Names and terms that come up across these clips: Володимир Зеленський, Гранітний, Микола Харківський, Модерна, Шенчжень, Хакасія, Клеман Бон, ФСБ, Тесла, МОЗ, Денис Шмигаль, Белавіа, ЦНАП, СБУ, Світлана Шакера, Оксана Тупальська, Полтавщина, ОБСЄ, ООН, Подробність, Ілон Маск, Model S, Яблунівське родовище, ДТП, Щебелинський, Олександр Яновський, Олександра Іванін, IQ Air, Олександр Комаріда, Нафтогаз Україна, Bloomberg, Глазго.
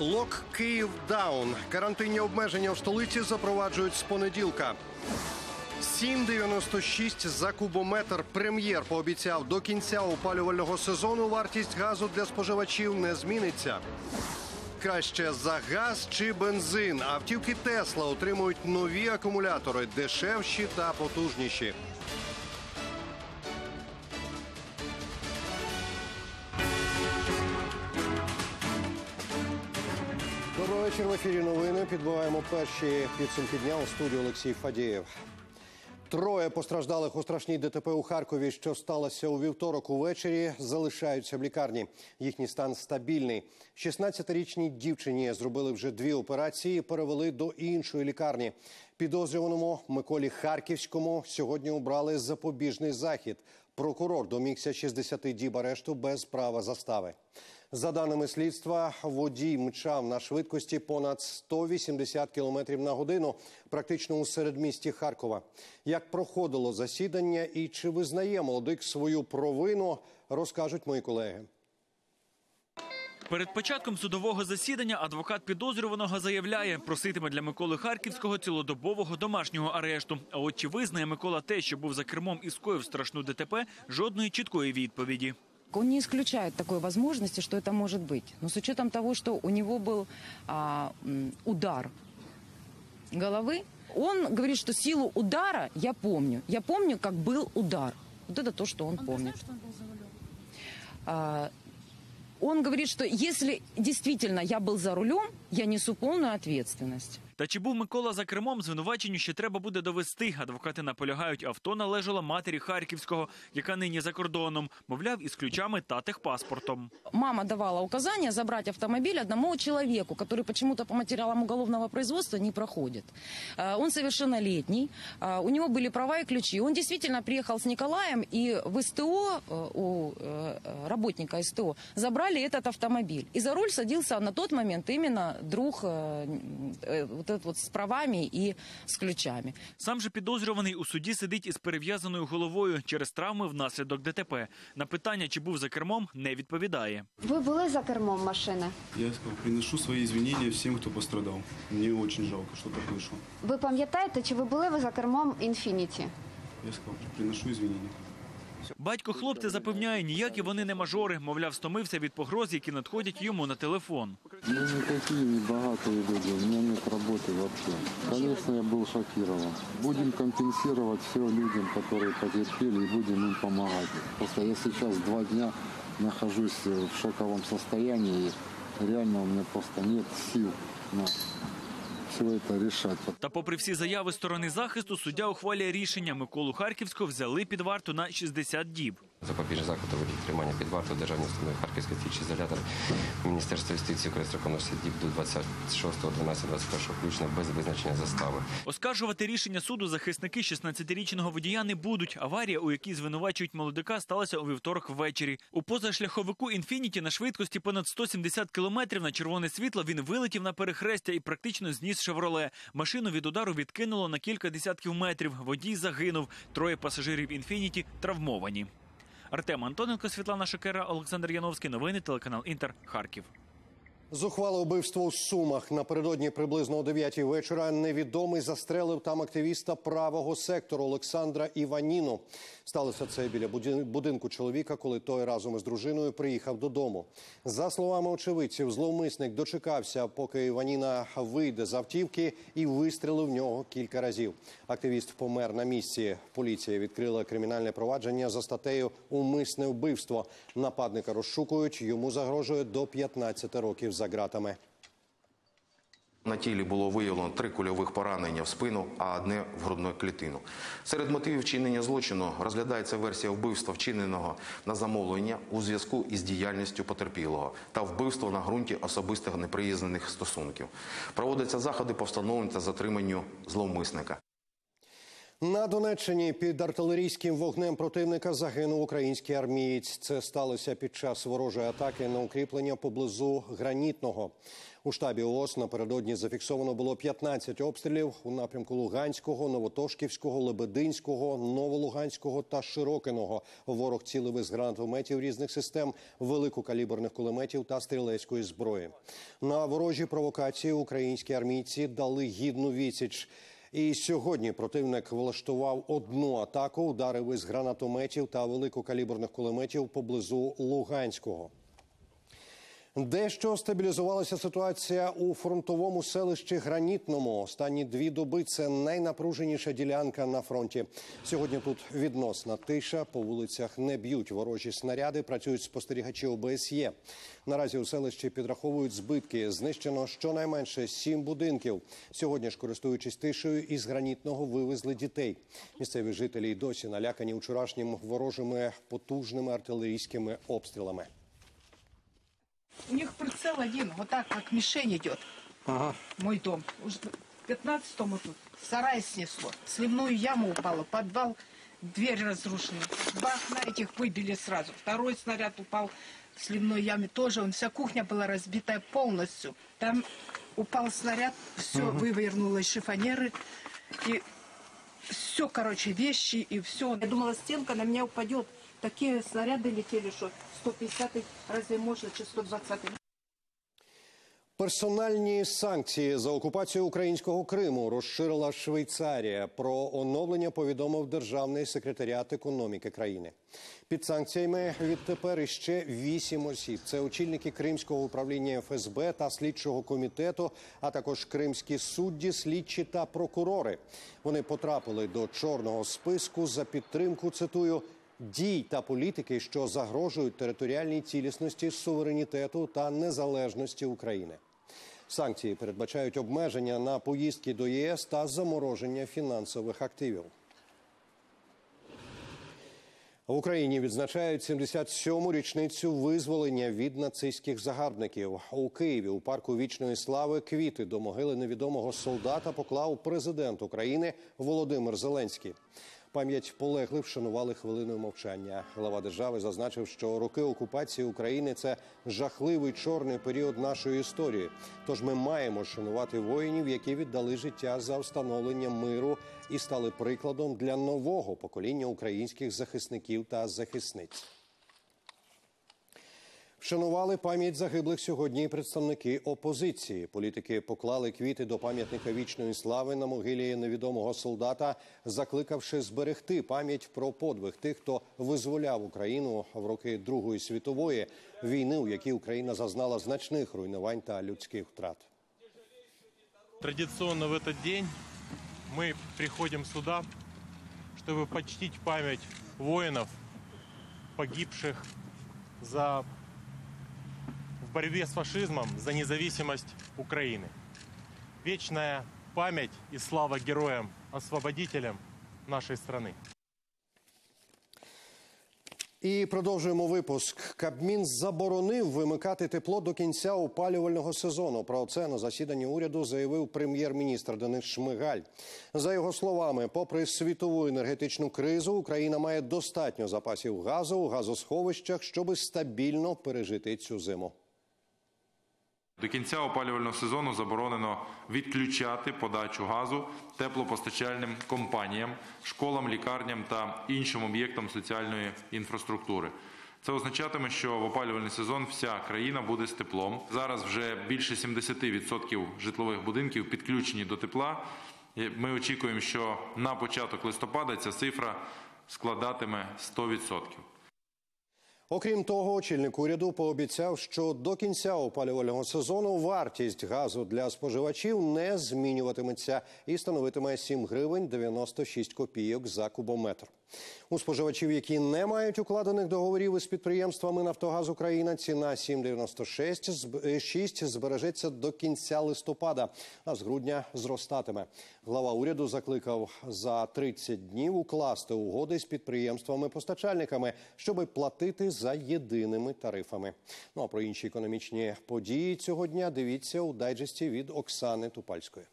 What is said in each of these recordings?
Лок Київ даун. Карантинні обмеження в столиці запроваджують з понеділка. 7,96 за кубометр. Прем'єр пообіцяв, до кінця опалювального сезону вартість газу для споживачів не зміниться. Краще за газ чи бензин. Автівки Тесла отримують нові акумулятори, дешевші та потужніші. Добрий вечір, в ефірі новини. Підбиваємо перші підсумки дня. У студії Олексій Фадієв. Троє постраждалих у страшній ДТП у Харкові, що сталося у вівторок увечері, залишаються в лікарні. Їхній стан стабільний. 16-річній дівчині зробили вже дві операції, перевели до іншої лікарні. Підозрюваному Миколі Харківському сьогодні обрали запобіжний захід. Прокурор домігся 60 діб арешту без права застави. За даними слідства, водій мчав на швидкості понад 180 км на годину, практично у середмісті Харкова. Як проходило засідання і чи визнає молодик свою провину, розкажуть мої колеги. Перед початком судового засідання адвокат підозрюваного заявляє, проситиме для Миколи Харківського цілодобового домашнього арешту. А от чи визнає Микола те, що був за кермом і скоїв страшну ДТП, жодної чіткої відповіді. Он не исключает такой возможности, что это может быть. Но с учетом того, что у него был удар головы, он говорит, что силу удара я помню. Я помню, как был удар. Вот это то, что он помнит. Знает, что он, он говорит, что если действительно я был за рулем, я несу полную ответственность. Та чи був Микола за кермом, звинуваченню ще треба буде довести. Адвокати наполягають, авто належало матері Харківського, яка нині за кордоном. Мовляв, із ключами та техпаспортом. Мама давала указання забрати автомобіль одному чоловіку, який чомусь по матеріалам уголовного производства не проходить. Він совершеннолетній, у нього були права і ключі. Він дійсно приїхав з Ніколаєм і в СТО, у працівника СТО, забрали цей автомобіль. І за руль садився на той момент саме друг з правами і з ключами. Сам же підозрюваний у суді сидить із перев'язаною головою через травми внаслідок ДТП. На питання, чи був за кермом, не відповідає. Ви були за кермом машини? Я сказав, приношу свої вибачення всім, хто пострадав. Мені дуже жалко, що так вийшло. Ви пам'ятаєте, чи ви були за кермом «Інфініті»? Я сказав, приношу вибачення. Батько хлопця запевняє, ніякі вони не мажори. Мовляв, стомився від погроз, які надходять йому на телефон. Ну, ніякі, небагато йдуть. У мене немає роботи взагалі. Звісно, я був шокований. Будемо компенсувати все людям, які потерпіли, і будемо їм допомагати. Просто я зараз два дні знаходжусь в шоковому стані, і реально у мене просто немає сил на все це рішати. Та попри всі заяви сторони захисту, суддя ухвалює рішення. Миколу Харківського взяли під варту на 60 діб. Запобіжний захід у вигляді тримання під вартою державної установи Харківський слідчий ізолятор Міністерства юстиції України строком на 60 діб до 26.12.21 включно без визначення застави. Оскаржувати рішення суду захисники 16-річного водія не будуть. Аварія, у якій звинувачують молодика, сталася у вівторок ввечері. У позашляховику «Інфініті» на швидкості понад 170 кілометрів на червоне світло він вилетів на перехрестя і практично зніс «Шевроле». Машину від удару відкинуло на кілька десятків метрів. Водій загинув. Троє пасажирів «Інфініті» травмовані. Артем Антоненко, Світлана Шакера, Олександр Яновський. Новини, телеканал Інтер, Харків. Зухвале вбивство у Сумах. Напередодні приблизно о 9-й вечора невідомий застрелив там активіста правого сектору Олександра Іваніну. Сталося це біля будинку чоловіка, коли той разом із дружиною приїхав додому. За словами очевидців, зловмисник дочекався, поки Іваніна вийде з автівки, і вистрілив в нього кілька разів. Активіст помер на місці. Поліція відкрила кримінальне провадження за статтею «Умисне вбивство». Нападника розшукують, йому загрожує до 15 років за ґратами. На тілі було виявлено 3 кульових поранення в спину, а одне в грудну клітину. Серед мотивів вчинення злочину розглядається версія вбивства, вчиненого на замовлення у зв'язку із діяльністю потерпілого, та вбивство на ґрунті особистих неприязнених стосунків. Проводяться заходи по встановленню та затриманню зловмисника. На Донеччині під артилерійським вогнем противника загинув український армієць. Це сталося під час ворожої атаки на укріплення поблизу Гранітного. У штабі ООС напередодні зафіксовано було 15 обстрілів у напрямку Луганського, Новотошківського, Лебединського, Новолуганського та Широкиного. Ворог цілив із гранатометів різних систем, великокаліберних кулеметів та стрілецької зброї. На ворожі провокації українські армійці дали гідну відсіч. І сьогодні противник влаштував одну атаку, ударив із гранатометів та великокаліберних кулеметів поблизу Луганського. Дещо стабілізувалася ситуація у фронтовому селищі Гранітному. Останні дві доби – це найнапруженіша ділянка на фронті. Сьогодні тут відносна тиша, по вулицях не б'ють ворожі снаряди, працюють спостерігачі ОБСЄ. Наразі у селищі підраховують збитки. Знищено щонайменше 7 будинків. Сьогодні ж, користуючись тишею, із Гранітного вивезли дітей. Місцеві жителі й досі налякані вчорашніми ворожими потужними артилерійськими обстрілами. У них прицел один, вот так, как мишень идет. Ага. Мой дом. Уже 15-му тут сарай снесло. Сливную яму упала, подвал, дверь разрушена. Бах, на этих выбили сразу. Второй снаряд упал в сливной яме тоже. Он, вся кухня была разбитая полностью. Там упал снаряд, все вывернуло из шифонеры. И все, короче, вещи и все. Я думала, стенка на меня упадет. Такі снаряди летіли, що 150-й, разве можна, чи 120-й. Персональні санкції за окупацію українського Криму розширила Швейцарія. Про оновлення повідомив Державний секретаріат економіки країни. Під санкціями відтепер іще 8 осіб. Це очільники Кримського управління ФСБ та слідчого комітету, а також кримські судді, слідчі та прокурори. Вони потрапили до чорного списку за підтримку, цитую, дій та політики, що загрожують територіальній цілісності, суверенітету та незалежності України. Санкції передбачають обмеження на поїздки до ЄС та замороження фінансових активів. В Україні відзначають 77-му річницю визволення від нацистських загарбників. У Києві у парку Вічної Слави квіти до могили невідомого солдата поклав президент України Володимир Зеленський. Пам'ять полеглих вшанували хвилиною мовчання. Глава держави зазначив, що роки окупації України – це жахливий чорний період нашої історії. Тож ми маємо шанувати воїнів, які віддали життя за встановлення миру і стали прикладом для нового покоління українських захисників та захисниць. Вшанували пам'ять загиблих сьогодні представники опозиції. Політики поклали квіти до пам'ятника вічної слави на могилі невідомого солдата, закликавши зберегти пам'ять про подвиг тих, хто визволяв Україну в роки Другої світової війни, у якій Україна зазнала значних руйнувань та людських втрат. Традиційно в цей день ми приходимо сюди, щоб почтити пам'ять воїнів, погибших за в борьбе с фашизмом за независимость Украины. Вечная память и слава героям, освободителям нашей страны. І продовжуємо випуск. Кабмін заборонив вимикати тепло до кінця опалювального сезону. Про це на засіданні уряду заявив прем'єр-міністр Денис Шмигаль. За його словами, попри світову енергетичну кризу, Україна має достатньо запасів газу у газосховищах, щоб стабільно пережити цю зиму. До кінця опалювального сезону заборонено відключати подачу газу теплопостачальним компаніям, школам, лікарням та іншим об'єктам соціальної інфраструктури. Це означатиме, що в опалювальний сезон вся країна буде з теплом. Зараз вже більше 70% житлових будинків підключені до тепла. Ми очікуємо, що на початок листопада ця цифра складатиме 100%. Окрім того, очільник уряду пообіцяв, що до кінця опалювального сезону вартість газу для споживачів не змінюватиметься і становитиме 7 гривень 96 копійок за кубометр. У споживачів, які не мають укладених договорів із підприємствами «Нафтогаз Україна», ціна 7,96 збережеться до кінця листопада, а з грудня зростатиме. Глава уряду закликав за 30 днів укласти угоди з підприємствами-постачальниками, щоби платити за єдиними тарифами. Ну а про інші економічні події цього дня дивіться у дайджесті від Оксани Тупальської.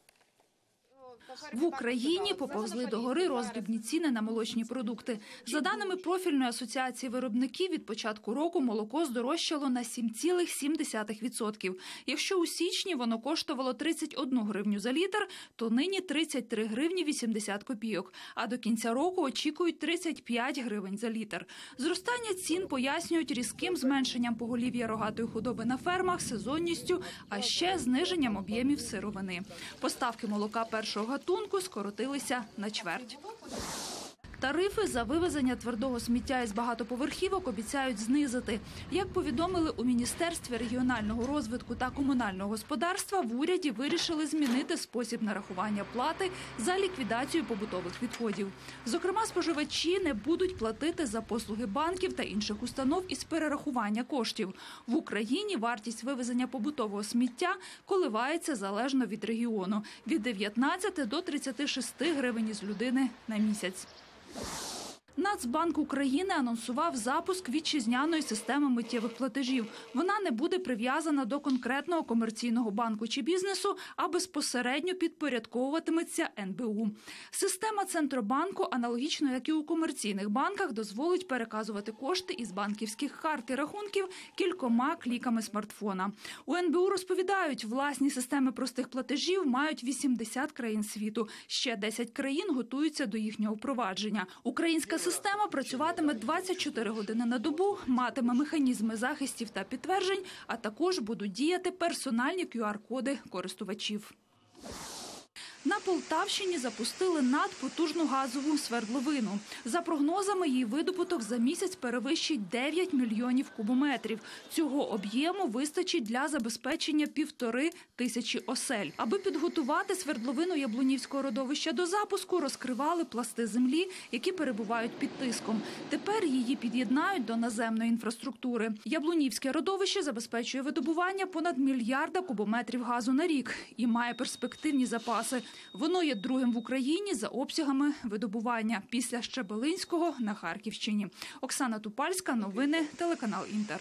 В Україні поповзли догори роздрібні ціни на молочні продукти. За даними профільної асоціації виробників, від початку року молоко здорожчало на 7,7%. Якщо у січні воно коштувало 31 гривню за літр, то нині 33 гривні 80 копійок, а до кінця року очікують 35 гривень за літр. Зростання цін пояснюють різким зменшенням поголів'я рогатої худоби на фермах, сезонністю, а ще зниженням об'ємів сировини. Поставки молока першого гатунку скоротилися на чверть. Тарифи за вивезення твердого сміття із багатоповерхівок обіцяють знизити. Як повідомили у Міністерстві регіонального розвитку та комунального господарства, в уряді вирішили змінити спосіб нарахування плати за ліквідацію побутових відходів. Зокрема, споживачі не будуть платити за послуги банків та інших установ із перерахування коштів. В Україні вартість вивезення побутового сміття коливається залежно від регіону – від 19 до 36 гривень із людини на місяць. Нацбанк України анонсував запуск вітчизняної системи миттєвих платежів. Вона не буде прив'язана до конкретного комерційного банку чи бізнесу, а безпосередньо підпорядковуватиметься НБУ. Система Центробанку, аналогічно як і у комерційних банках, дозволить переказувати кошти із банківських карт і рахунків кількома кліками смартфона. У НБУ розповідають, власні системи простих платежів мають 80 країн світу. Ще 10 країн готуються до їхнього впровадження. Українська система працюватиме 24 години на добу, матиме механізми захистів та підтверджень, а також будуть діяти персональні QR-коди користувачів. На Полтавщині запустили надпотужну газову свердловину. За прогнозами, її видобуток за місяць перевищить 9 мільйонів кубометрів. Цього об'єму вистачить для забезпечення 1500 осель. Аби підготувати свердловину Яблунівського родовища до запуску, розкривали пласти землі, які перебувають під тиском. Тепер її під'єднають до наземної інфраструктури. Яблунівське родовище забезпечує видобування понад мільярда кубометрів газу на рік і має перспективні запаси. Воно є другим в Україні за обсягами видобування після Щебелинського на Харківщині. Оксана Тупальська, новини, телеканал Інтер.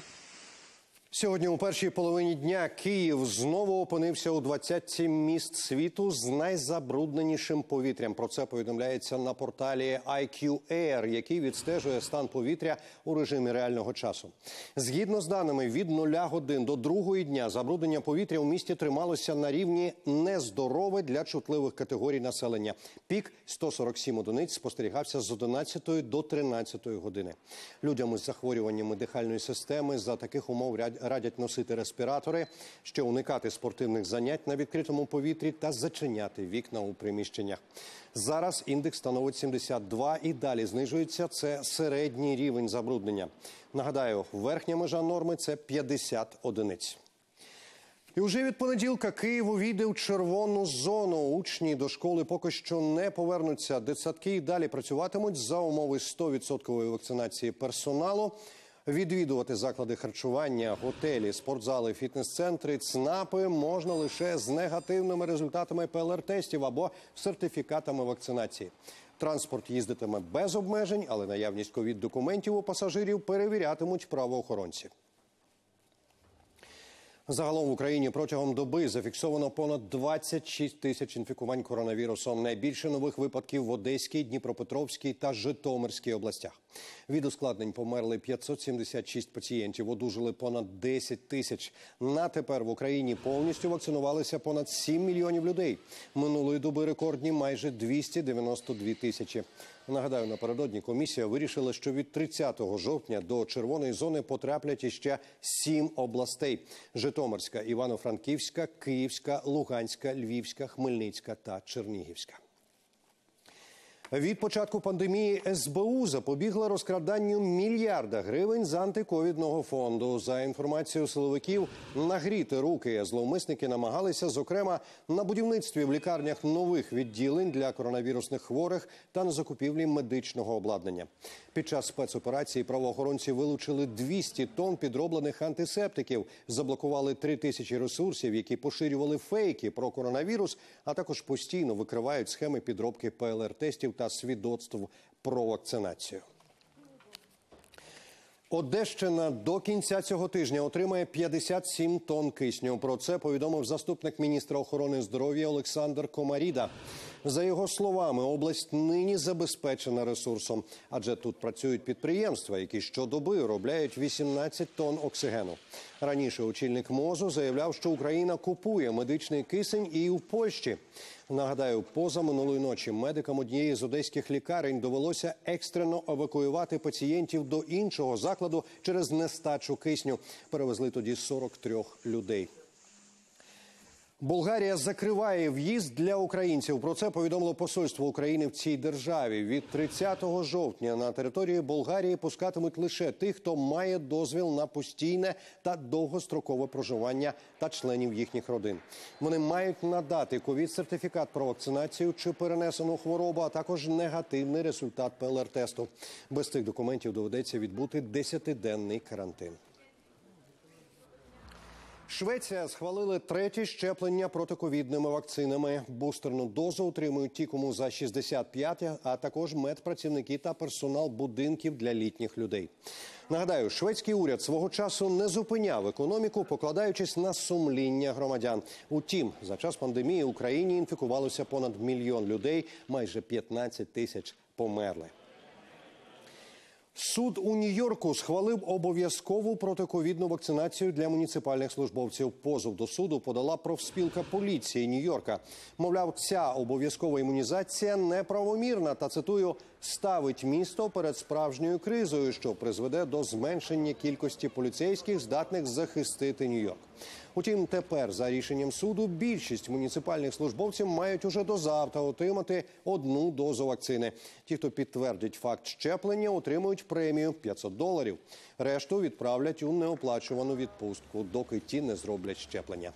Сьогодні у першій половині дня Київ знову опинився у 20 міст світу з найзабрудненішим повітрям. Про це повідомляється на порталі IQ Air, який відстежує стан повітря у режимі реального часу. Згідно з даними, від 0 годин до 2-ї дня забруднення повітря у місті трималося на рівні нездорове для чутливих категорій населення. Пік 147 одиниць спостерігався з 11 до 13 години. Людям із захворюваннями дихальної системи за таких умов радять носити респіратори, ще уникати спортивних занять на відкритому повітрі та зачиняти вікна у приміщеннях. Зараз індекс становить 72 і далі знижується. Це середній рівень забруднення. Нагадаю, верхня межа норми – це 50 одиниць. І вже від понеділка Київ увійде в червону зону. Учні до школи поки що не повернуться. Дитсадки і далі працюватимуть за умови 100% вакцинації персоналу. Відвідувати заклади харчування, готелі, спортзали, фітнес-центри, ЦНАПи можна лише з негативними результатами ПЛР-тестів або сертифікатами вакцинації. Транспорт їздитиме без обмежень, але наявність ковід-документів у пасажирів перевірятимуть правоохоронці. Загалом в Україні протягом доби зафіксовано понад 26 тисяч інфікувань коронавірусом. Найбільше нових випадків в Одеській, Дніпропетровській та Житомирській областях. Від ускладнень померли 576 пацієнтів, одужали понад 10 тисяч. Натепер в Україні повністю вакцинувалися понад 7 мільйонів людей. Минулої доби рекордні майже 292 тисячі. Нагадаю, напередодні комісія вирішила, що від 30 жовтня до червоної зони потраплять іще 7 областей – Житомирська, Івано-Франківська, Київська, Луганська, Львівська, Хмельницька та Чернігівська. Від початку пандемії СБУ запобігла розкраданню мільярда гривень з антиковідного фонду. За інформацією силовиків, нагріти руки зловмисники намагалися, зокрема, на будівництві в лікарнях нових відділень для коронавірусних хворих та на закупівлі медичного обладнання. Під час спецоперації правоохоронці вилучили 200 тонн підроблених антисептиків, заблокували 3000 ресурсів, які поширювали фейки про коронавірус, а також постійно викривають схеми підробки ПЛР-тестів та свідоцтв про вакцинацію. Одещина до кінця цього тижня отримає 57 тонн кисню. Про це повідомив заступник міністра охорони здоров'я Олександр Комаріда. За його словами, область нині забезпечена ресурсом, адже тут працюють підприємства, які щодоби виробляють 18 тонн оксигену. Раніше очільник МОЗу заявляв, що Україна купує медичний кисень і в Польщі. Нагадаю, позаминулої ночі медикам однієї з одеських лікарень довелося екстрено евакуювати пацієнтів до іншого закладу через нестачу кисню. Перевезли тоді 43 людей. Болгарія закриває в'їзд для українців. Про це повідомило посольство України в цій державі. Від 30 жовтня на територію Болгарії пускатимуть лише тих, хто має дозвіл на постійне та довгострокове проживання та членів їхніх родин. Вони мають надати ковід-сертифікат про вакцинацію чи перенесену хворобу, а також негативний результат ПЛР-тесту. Без цих документів доведеться відбути 10-денний карантин. Швеція схвалила третє щеплення проти ковідними вакцинами. Бустерну дозу отримують ті, кому за 65, а також медпрацівники та персонал будинків для літніх людей. Нагадаю, шведський уряд свого часу не зупиняв економіку, покладаючись на сумління громадян. Утім, за час пандемії в Україні інфікувалося понад 1 мільйон людей, майже 15 тисяч померли. Суд у Нью-Йорку схвалив обов'язкову протиковідну вакцинацію для муніципальних службовців. Позов до суду подала профспілка поліції Нью-Йорка. Мовляв, ця обов'язкова імунізація неправомірна та, цитую, «ставить місто перед справжньою кризою, що призведе до зменшення кількості поліцейських, здатних захистити Нью-Йорк». Утім, тепер, за рішенням суду, більшість муніципальних службовців мають уже до завтра отримати 1 дозу вакцини. Ті, хто підтвердять факт щеплення, отримують премію $500. Решту відправлять у неоплачувану відпустку, доки ті не зроблять щеплення.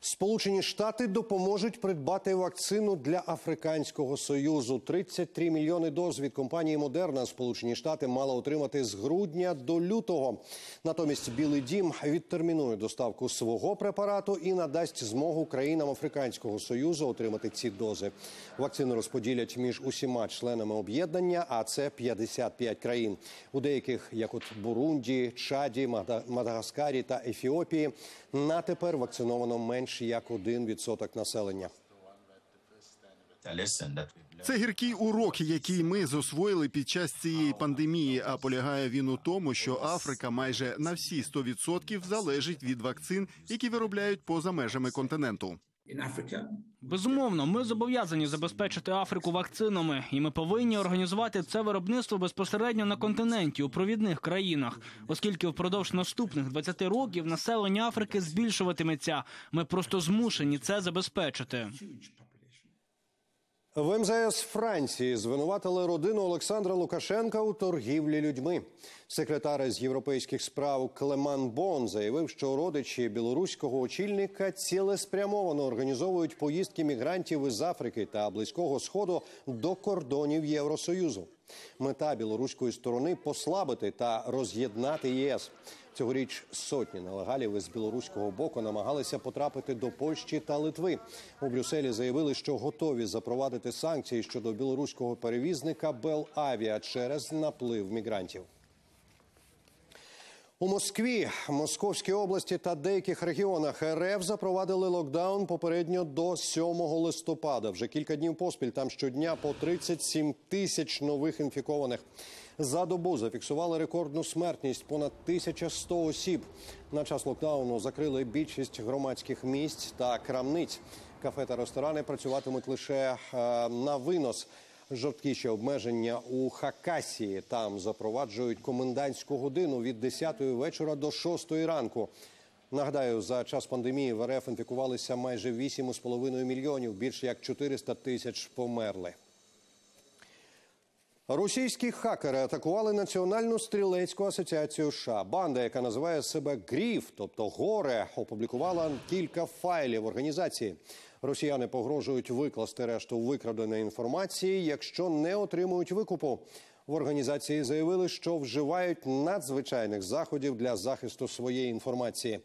Сполучені Штати допоможуть придбати вакцину для Африканського Союзу. 33 мільйони доз від компанії «Модерна» Сполучені Штати мали отримати з грудня до лютого. Натомість Білий дім відтермінує доставку свого препарату і надасть змогу країнам Африканського Союзу отримати ці дози. Вакцини розподілять між усіма членами об'єднання, а це 55 країн. У деяких, як от Бурунді, Чаді, Мадагаскарі та Ефіопії, натепер вакциновано менше як 1% населення. Це гіркий урок, який ми засвоїли під час цієї пандемії, а полягає він у тому, що Африка майже на всі 100% залежить від вакцин, які виробляють поза межами континенту. Безумовно, ми зобов'язані забезпечити Африку вакцинами, і ми повинні організувати це виробництво безпосередньо на континенті, у провідних країнах. Оскільки впродовж наступних 20 років населення Африки збільшуватиметься, ми просто змушені це забезпечити. В МЗС Франції звинуватили родину Олександра Лукашенка у торгівлі людьми. Секретар з європейських справ Клеман Бон заявив, що родичі білоруського очільника цілеспрямовано організовують поїздки мігрантів із Африки та Близького Сходу до кордонів Євросоюзу. Мета білоруської сторони – послабити та роз'єднати ЄС. Цьогоріч сотні нелегалів із білоруського боку намагалися потрапити до Польщі та Литви. У Брюсселі заявили, що готові запровадити санкції щодо білоруського перевізника «Белавіа» через наплив мігрантів. У Москві, Московській області та деяких регіонах РФ запровадили локдаун попередньо до 7 листопада. Вже кілька днів поспіль там щодня по 37 тисяч нових інфікованих. За добу зафіксували рекордну смертність – понад 1100 осіб. На час локдауну закрили більшість громадських місць та крамниць. Кафе та ресторани працюватимуть лише на винос. Жорсткіші обмеження у Хакасії. Там запроваджують комендантську годину від 10 вечора до 6 ранку. Нагадаю, за час пандемії в РФ інфікувалися майже 8,5 мільйонів, більше як 400 тисяч померли. Російські хакери атакували Національну стрілецьку асоціацію США. Банда, яка називає себе «Гріф», тобто «Горе», опублікувала кілька файлів організації. Росіяни погрожують викласти решту викраденої інформації, якщо не отримують викупу. В організації заявили, що вживають надзвичайних заходів для захисту своєї інформації.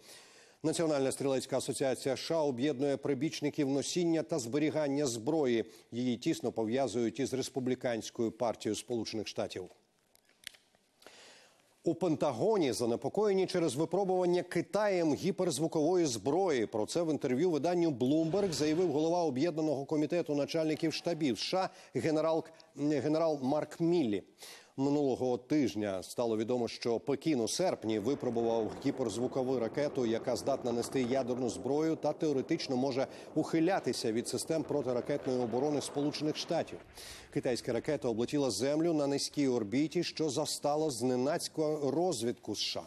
Національна стрілецька асоціація США об'єднує прибічників носіння та зберігання зброї. Її тісно пов'язують із Республіканською партією Сполучених Штатів. У Пентагоні занепокоєні через випробування Китаєм гіперзвукової зброї. Про це в інтерв'ю виданню Bloomberg заявив голова Об'єднаного комітету начальників штабів США генерал Марк Міллі. Минулого тижня стало відомо, що Пекін у серпні випробував гіперзвукову ракету, яка здатна нести ядерну зброю та теоретично може ухилятися від систем протиракетної оборони Сполучених Штатів. Китайська ракета облетіла Землю на низькій орбіті, що застало зненацька розвідку США.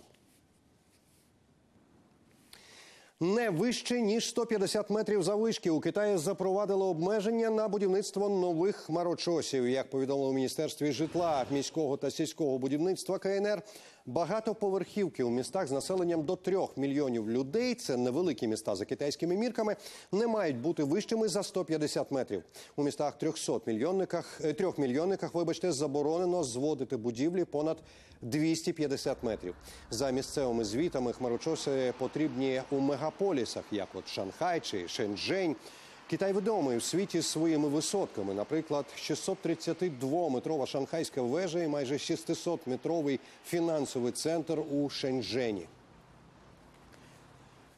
Не вище, ніж 150 метрів заввишки у Китаї запровадили обмеження на будівництво нових хмарочосів. Як повідомило в Міністерстві житла, міського та сільського будівництва КНР, багатоповерхівки у містах з населенням до 3 мільйонів людей, це невеликі міста за китайськими мірками, не мають бути вищими за 150 метрів. У містах 3-мільйонниках, заборонено зводити будівлі понад 250 метрів. За місцевими звітами, хмарочоси потрібні у мегаполісах, як от Шанхай чи Шенчжень. Китай відомий у світі своїми висотками. Наприклад, 632-метрова шанхайська вежа і майже 600-метровий фінансовий центр у Шенчжені.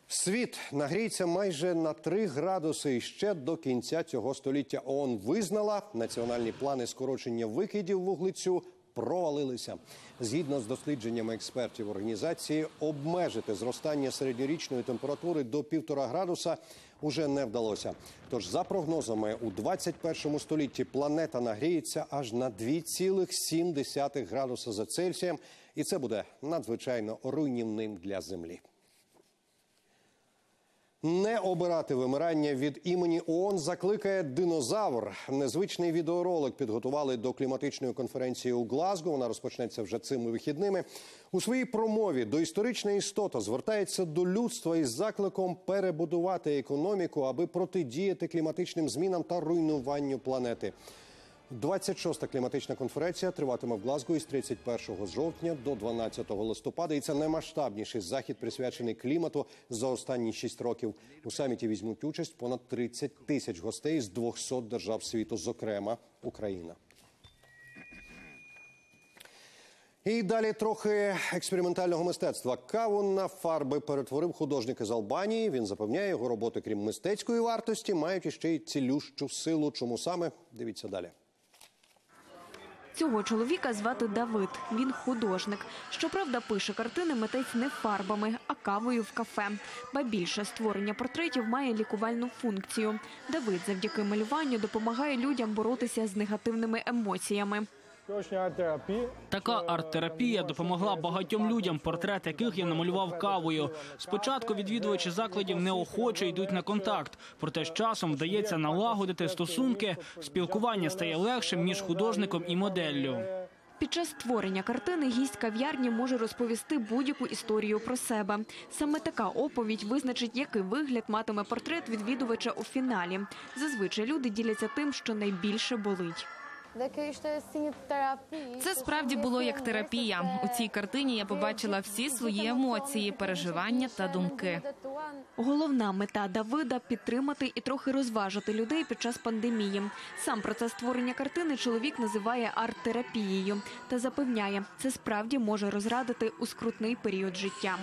Світ нагріється майже на 3 градуси ще до кінця цього століття. ООН визнала, національні плани скорочення викидів вуглецю провалилися. Згідно з дослідженнями експертів організації, обмежити зростання середньорічної температури до 1,5 градуса уже не вдалося. Тож, за прогнозами, у 21 столітті планета нагріється аж на 2,7 градуса за Цельсієм, і це буде надзвичайно руйнівним для Землі. Не обирати вимирання від імені ООН закликає динозавр. Незвичний відеоролик підготували до кліматичної конференції у Глазго. Вона розпочнеться вже цими вихідними. У своїй промові доісторична істота звертається до людства із закликом перебудувати економіку, аби протидіяти кліматичним змінам та руйнуванню планети. 26-та кліматична конференція триватиме в Глазго із 31 жовтня до 12 листопада. І це наймасштабніший захід, присвячений клімату за останні 6 років. У саміті візьмуть участь понад 30 тисяч гостей з 200 держав світу, зокрема Україна. І далі трохи експериментального мистецтва. Каву на фарби перетворив художник із Албанії. Він запевняє, його роботи, крім мистецької вартості, мають іще й цілющу силу. Чому саме? Дивіться далі. Цього чоловіка звати Давид. Він художник. Щоправда, пише картини митець не фарбами, а кавою в кафе. Ба більше, створення портретів має лікувальну функцію. Давид завдяки малюванню допомагає людям боротися з негативними емоціями. Така арт-терапія допомогла багатьом людям, портрет яких я намалював кавою. Спочатку відвідувачі закладів неохоче йдуть на контакт. Проте з часом вдається налагодити стосунки, спілкування стає легшим між художником і моделлю. Під час створення картини гість кав'ярні може розповісти будь-яку історію про себе. Саме така оповідь визначить, який вигляд матиме портрет відвідувача у фіналі. Зазвичай люди діляться тим, що найбільше болить. Це справді було як терапія. У цій картині я побачила всі свої емоції, переживання та думки. Головна мета Давида – підтримати і трохи розважити людей під час пандемії. Сам процес створення картини чоловік називає арт-терапією. Та запевняє, це справді може розрадити у скрутний період життя.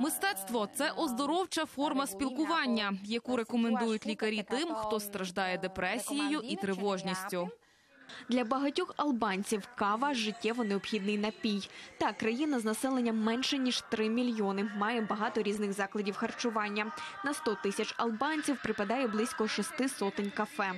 Мистецтво – це оздоровча форма спілкування, яку рекомендують лікарі тим, хто страждає депресією і тривожністю. Для багатьох албанців кава – життєво необхідний напій. Та країна з населенням менше, ніж 3 мільйони, має багато різних закладів харчування. На 100 тисяч албанців припадає близько 600 кафе.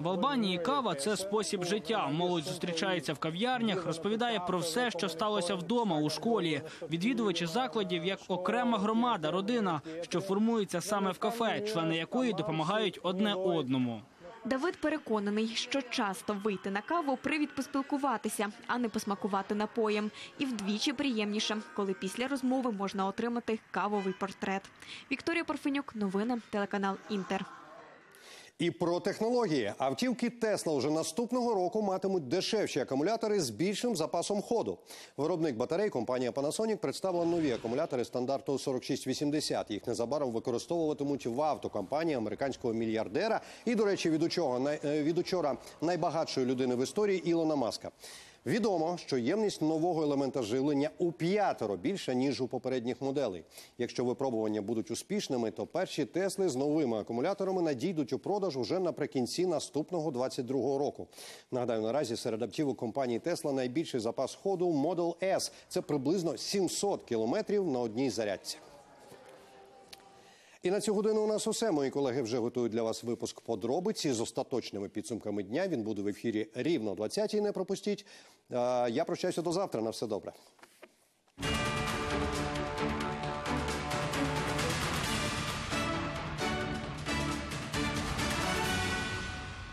В Албанії кава – це спосіб життя. Молодь зустрічається в кав'ярнях, розповідає про все, що сталося вдома, у школі. Відвідувачі закладів як окрема громада, родина, що формується саме в кафе, члени якої допомагають одне одному. Давид переконаний, що часто вийти на каву – привід поспілкуватися, а не посмакувати напоєм. І вдвічі приємніше, коли після розмови можна отримати кавовий портрет. Вікторія Парфенюк, новини, телеканал «Інтер». І про технології. Автівки Тесла вже наступного року матимуть дешевші акумулятори з більшим запасом ходу. Виробник батарей, компанія Панасонік, представила нові акумулятори стандарту 4680. Їх незабаром використовуватимуть в автокомпанії американського мільярдера і, до речі, від учора найбагатшої людини в історії Ілона Маска. Відомо, що ємність нового елемента живлення у 5-ро більша, ніж у попередніх моделей. Якщо випробування будуть успішними, то перші Тесли з новими акумуляторами надійдуть у продаж уже наприкінці наступного 2022 року. Нагадаю, наразі серед автівок компанії Тесла найбільший запас ходу Model S. Це приблизно 700 кілометрів на одній зарядці. І на цю годину у нас усе. Мої колеги вже готують для вас випуск «Подробиці» з остаточними підсумками дня. Він буде в ефірі рівно о 20-й, не пропустіть. Я прощаюся до завтра. На все добре.